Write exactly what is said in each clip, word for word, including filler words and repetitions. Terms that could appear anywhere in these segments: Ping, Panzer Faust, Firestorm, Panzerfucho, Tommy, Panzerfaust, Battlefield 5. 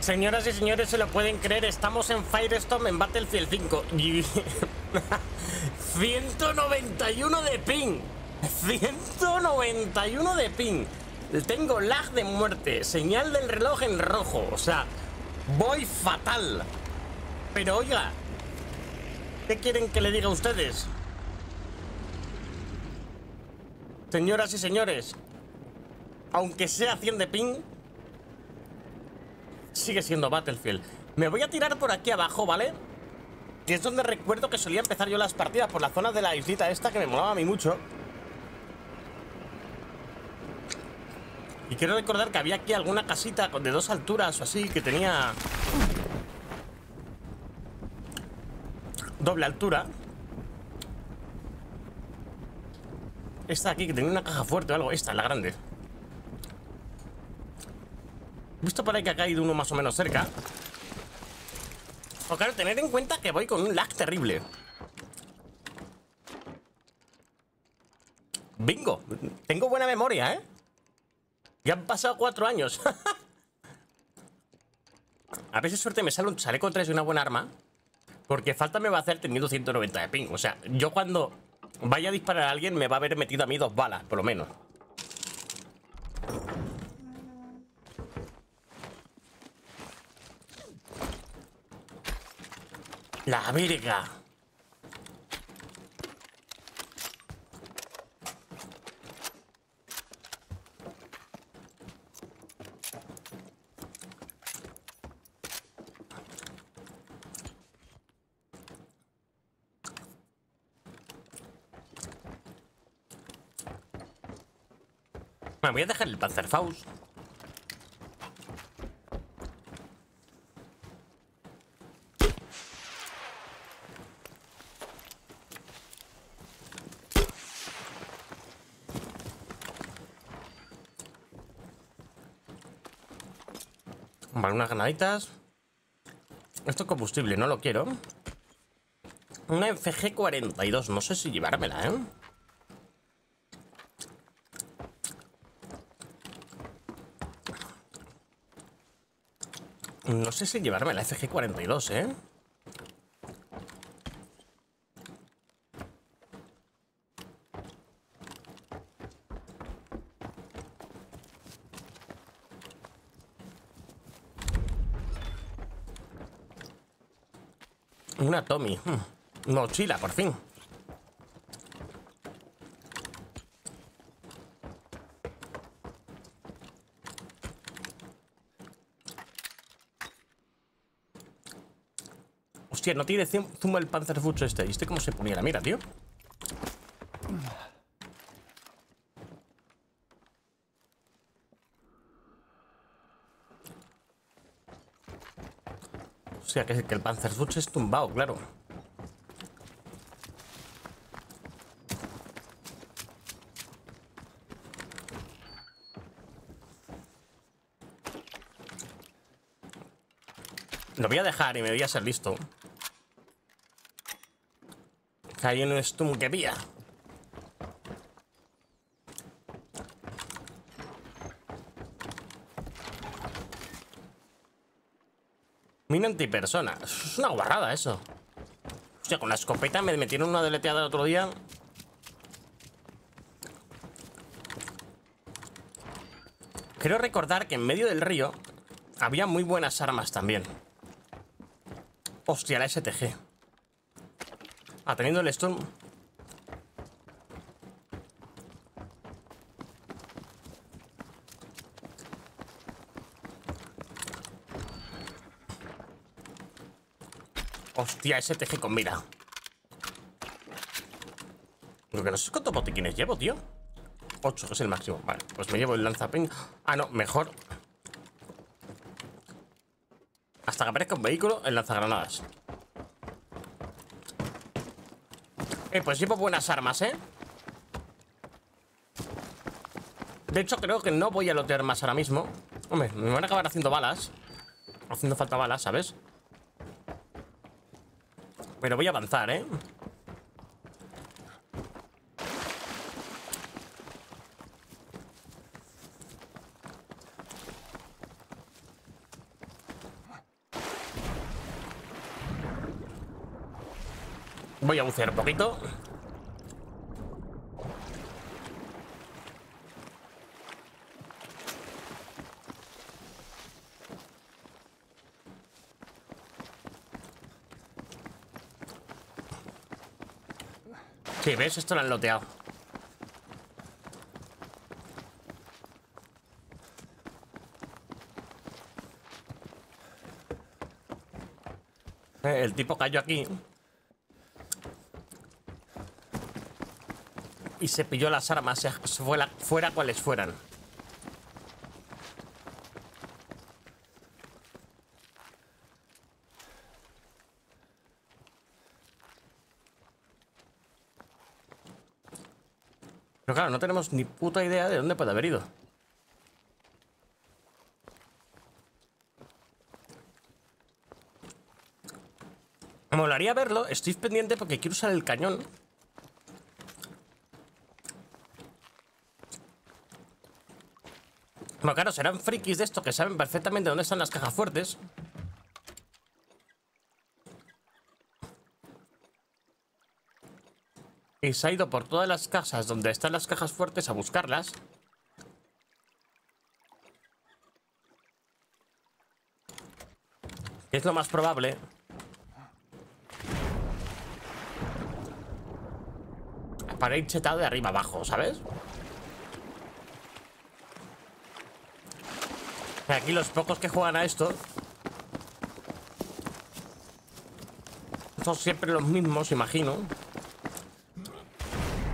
Señoras y señores, se lo pueden creer, estamos en Firestorm en Battlefield cinco. ciento noventa y uno de ping. ciento noventa y uno de ping. Tengo lag de muerte, señal del reloj en rojo, o sea, voy fatal. Pero oiga, ¿qué quieren que le diga a ustedes? Señoras y señores, aunque sea cien de ping, sigue siendo Battlefield. Me voy a tirar por aquí abajo, ¿vale? Que es donde recuerdo que solía empezar yo las partidas, por la zona de la islita esta que me molaba a mí mucho. Y quiero recordar que había aquí alguna casita de dos alturas o así, que tenía doble altura. Esta aquí, que tenía una caja fuerte o algo. Esta, la grande. He visto por ahí que ha caído uno más o menos cerca. O claro, tened en cuenta que voy con un lag terrible. Bingo. Tengo buena memoria, ¿eh? Ya han pasado cuatro años. A veces suerte me sale un chaleco tres y una buena arma. Porque falta me va a hacer teniendo ciento noventa de ping. O sea, yo cuando vaya a disparar a alguien me va a haber metido a mí dos balas, por lo menos. ¡La verga! Bueno, voy a dejar el Panzer Faust. Vale, unas granaditas. Esto es combustible, no lo quiero. Una F G cuarenta y dos, no sé si llevármela, ¿eh? No sé si llevarme la F G cuarenta y dos, ¿eh? Una Tommy. Mochila, por fin. Hostia, no tiene zumo el Panzerfucho este. ¿Y este cómo se ponía la mira, tío? O sea, que el Panzerfucho es tumbado, claro. Lo voy a dejar y me voy a hacer listo. Hay un Sturm que pilla. Mina antipersona. Es una guarrada eso. Hostia, con la escopeta me metieron una deleteada el otro día. Quiero recordar que en medio del río había muy buenas armas también. Hostia, la S T G. Ah, teniendo el Sturm. Hostia, S T G con mira. Lo que no sé cuántos botiquines llevo, tío. ocho, que es el máximo. Vale, pues me llevo el lanzapin. Ah, no, mejor. Hasta que aparezca un vehículo en lanzagranadas. Eh, pues llevo buenas armas, ¿eh? De hecho, creo que no voy a lotear más ahora mismo. Hombre, me van a acabar haciendo balas. Haciendo falta balas, ¿sabes? Pero voy a avanzar, ¿eh? Voy a bucear un poquito. Sí, ¿ves? Esto lo han loteado. Eh, el tipo cayó aquí y se pilló las armas, fuera, fuera cuales fueran. Pero claro, no tenemos ni puta idea de dónde puede haber ido. Me molaría verlo, estoy pendiente porque quiero usar el cañón. Bueno, claro, serán frikis de esto que saben perfectamente dónde están las cajas fuertes. Y se ha ido por todas las casas donde están las cajas fuertes a buscarlas. Es lo más probable. Para ir chetado de arriba abajo, ¿sabes? Aquí los pocos que juegan a esto son siempre los mismos, imagino.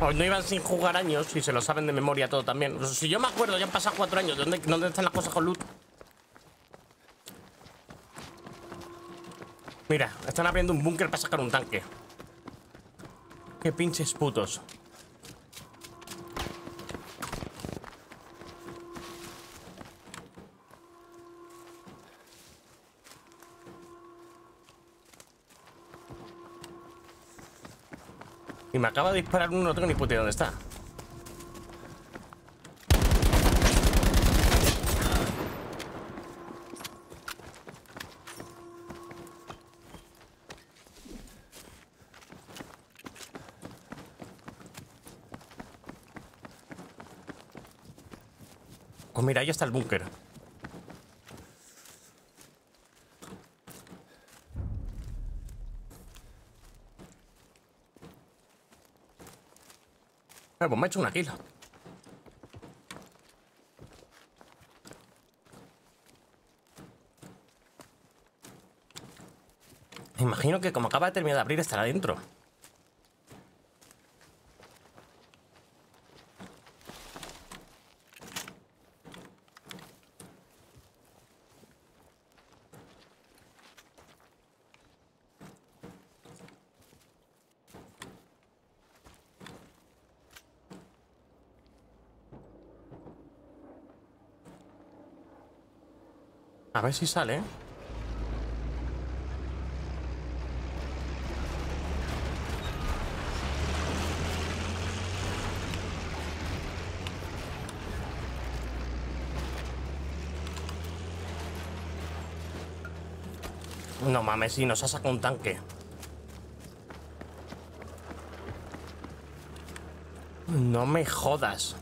O no iban sin jugar años y se lo saben de memoria todo también. O sea, si yo me acuerdo, ya han pasado cuatro años. ¿Dónde, dónde están las cosas con loot? Mira, están abriendo un búnker para sacar un tanque. Qué pinches putos. Y me acaba de disparar uno, no tengo ni puta idea dónde está. Pues mira, ahí está el búnker. Pues me ha hecho una kill. Me imagino que como acaba de terminar de abrir estará dentro. A ver si sale. No mames, si nos ha sacado un tanque. No me jodas.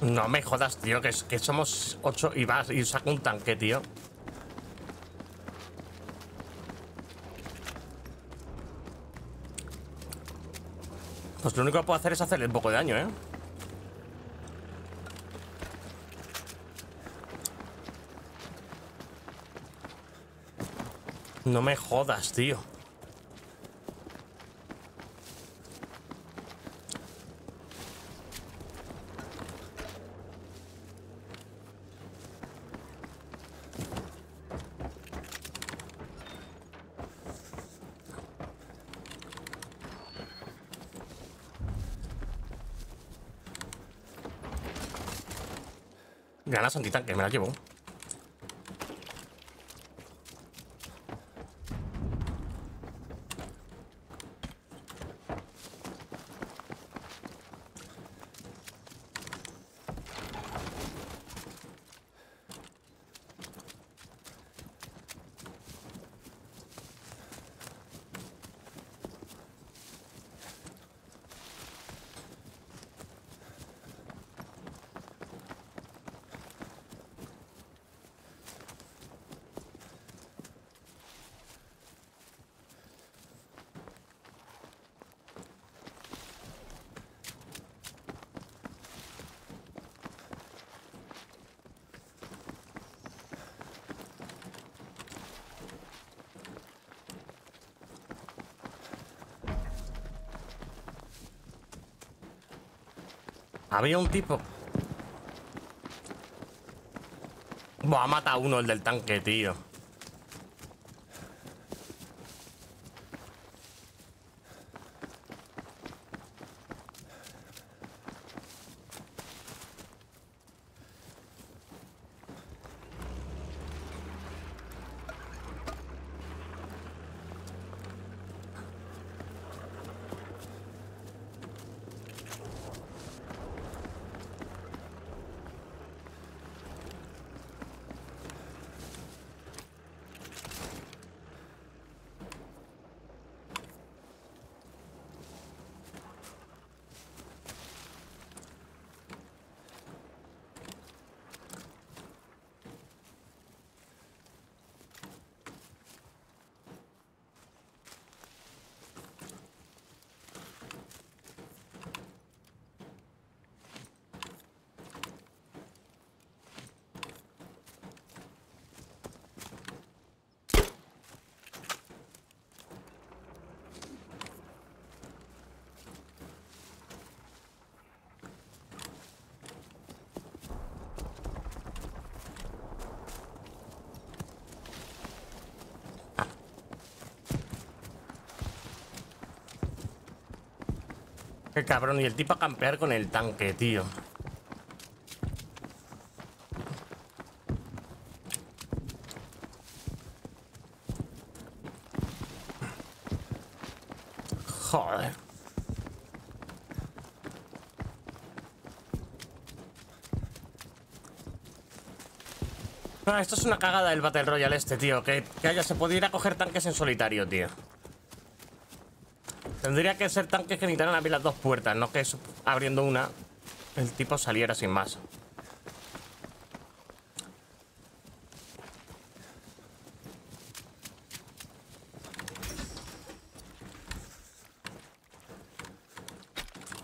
No me jodas, tío, que, que somos ocho y vas y saco un tanque, tío. Pues lo único que puedo hacer es hacerle un poco de daño, ¿eh? No me jodas, tío. Granadas antitanque, me las llevo. Había un tipo. Buah, ha matado uno, el del tanque, tío. Qué cabrón, y el tipo a campear con el tanque, tío. Joder. No, esto es una cagada del Battle Royale este, tío. Que, que haya, se puede ir a coger tanques en solitario, tío. Tendría que ser tanques que necesitaran abrir las dos puertas, no que abriendo una el tipo saliera sin más.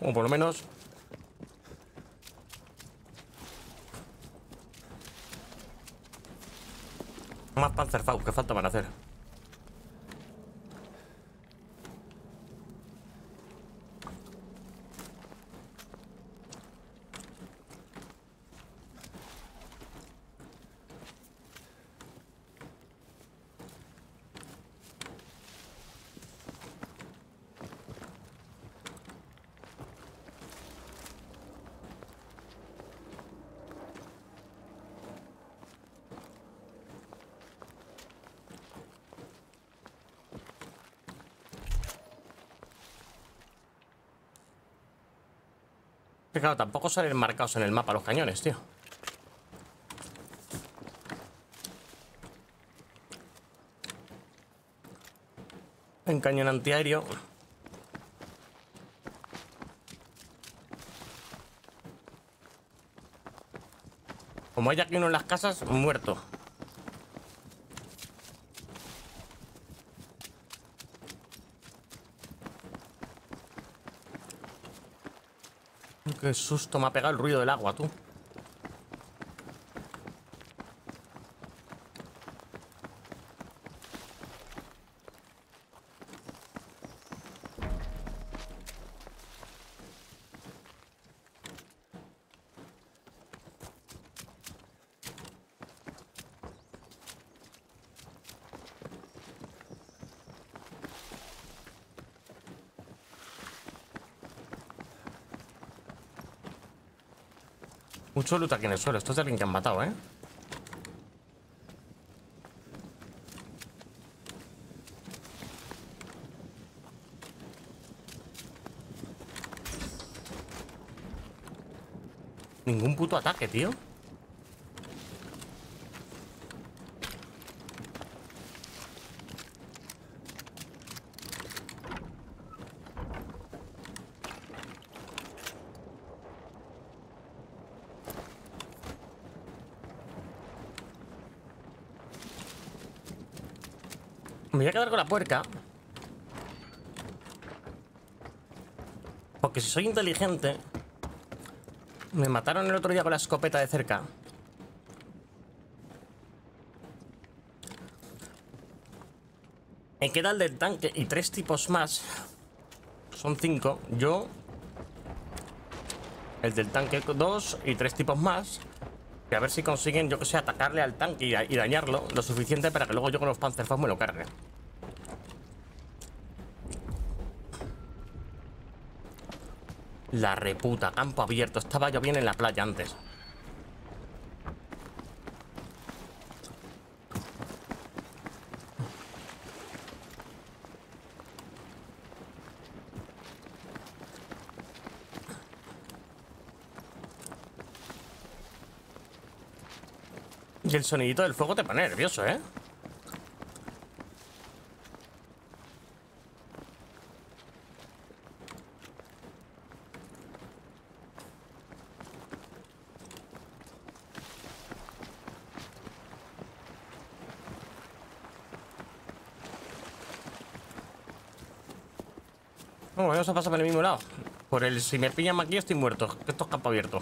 O por lo menos... Más Panzerfaust, que falta van a hacer. Claro, tampoco salen marcados en el mapa los cañones, tío. En cañón antiaéreo. Como hay aquí uno en las casas, muerto. Qué susto me ha pegado el ruido del agua, tú. Mucho loot aquí en el suelo. Esto es de alguien que han matado, ¿eh? Ningún puto ataque, tío. Me voy a quedar con la puerca. Porque si soy inteligente... Me mataron el otro día con la escopeta de cerca. Me queda el del tanque y tres tipos más. Son cinco. Yo... el del tanque dos y tres tipos más. Y a ver si consiguen, yo que sé, atacarle al tanque y, y dañarlo lo suficiente para que luego yo con los Panzerfaust me lo cargue. La reputa, campo abierto. Estaba yo bien en la playa antes. Y el sonidito del fuego te pone nervioso, ¿eh? Bueno, vamos a pasar por el mismo lado. Por el si me pillan aquí estoy muerto. Esto es campo abierto.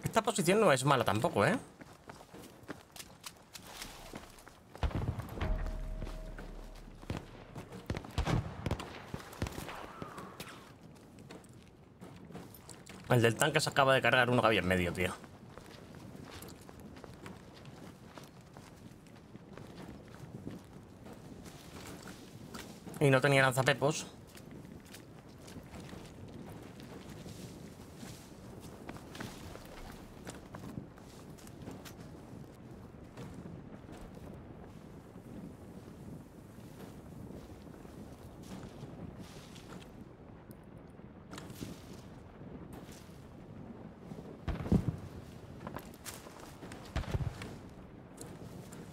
Esta posición no es mala tampoco, ¿eh? El del tanque se acaba de cargar uno que había en medio, tío. Y no tenía lanzapepos.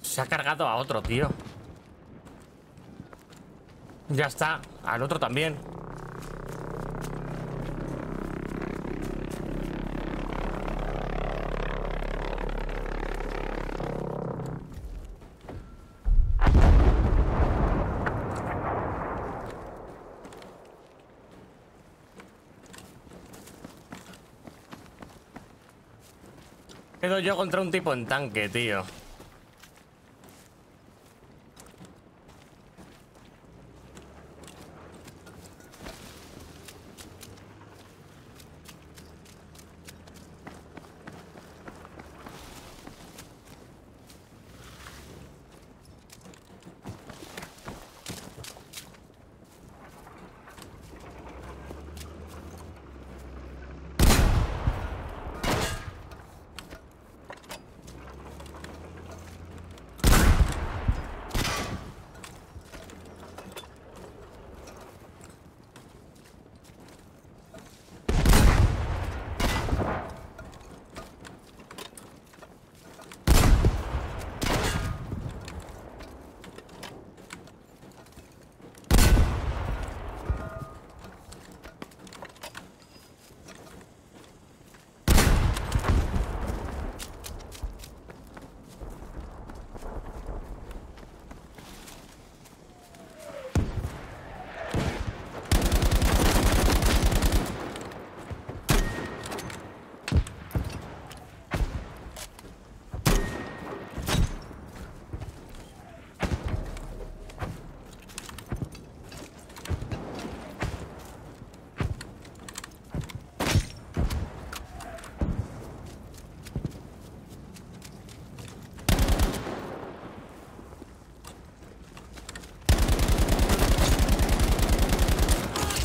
Se ha cargado a otro, tío. Ya está. Al otro también. Quedo yo contra un tipo en tanque, tío.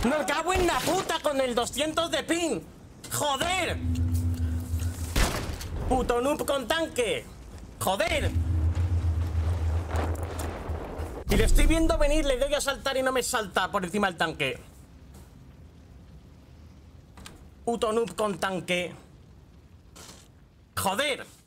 ¡Me cago en la puta con el doscientos de ping! ¡Joder! ¡Puto noob con tanque! ¡Joder! Y le estoy viendo venir, le doy a saltar y no me salta por encima del tanque. ¡Puto noob con tanque! ¡Joder!